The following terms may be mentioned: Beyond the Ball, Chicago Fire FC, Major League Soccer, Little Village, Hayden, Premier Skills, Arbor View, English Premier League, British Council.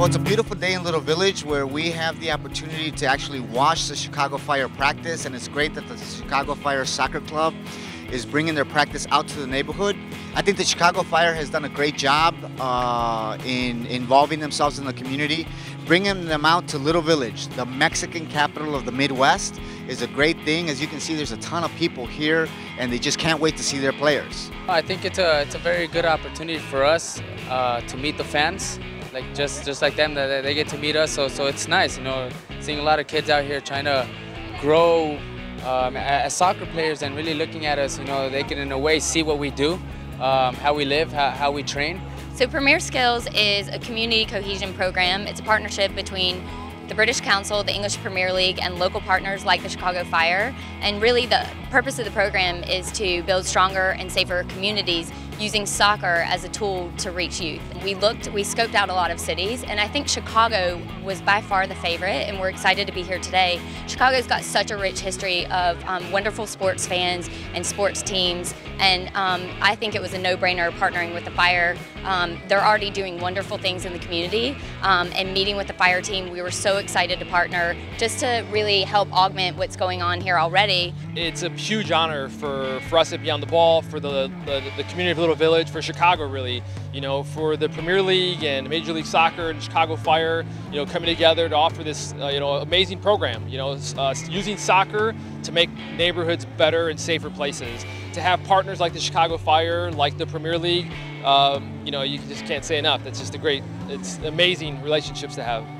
Well, it's a beautiful day in Little Village where we have the opportunity to actually watch the Chicago Fire practice, and it's great that the Chicago Fire Soccer Club is bringing their practice out to the neighborhood. I think the Chicago Fire has done a great job in involving themselves in the community. Bringing them out to Little Village, the Mexican capital of the Midwest, is a great thing. As you can see, there's a ton of people here and they just can't wait to see their players. I think it's a very good opportunity for us to meet the fans, like just like them, that they get to meet us. So it's nice, you know, seeing a lot of kids out here trying to grow as soccer players and really looking at us, you know, they can in a way see what we do, how we live, how we train. So Premier Skills is a community cohesion program. It's a partnership between the British Council, the English Premier League, and local partners like the Chicago Fire. And really the purpose of the program is to build stronger and safer communities using soccer as a tool to reach youth. We scoped out a lot of cities, and I think Chicago was by far the favorite, and we're excited to be here today. Chicago's got such a rich history of wonderful sports fans and sports teams, and I think it was a no-brainer partnering with the Fire. They're already doing wonderful things in the community, and meeting with the Fire team, we were so excited to partner just to really help augment what's going on here already. It's a huge honor for us at Beyond the Ball, for the community of Little Village, for Chicago really, you know, for the Premier League and Major League Soccer and Chicago Fire, you know, coming together to offer this, you know, amazing program, you know, using soccer to make neighborhoods better and safer places. To have partners like the Chicago Fire, like the Premier League, you know, you just can't say enough. That's just a great, it's amazing relationships to have.